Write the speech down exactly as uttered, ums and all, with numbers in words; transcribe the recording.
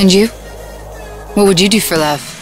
And you? What would you do for love?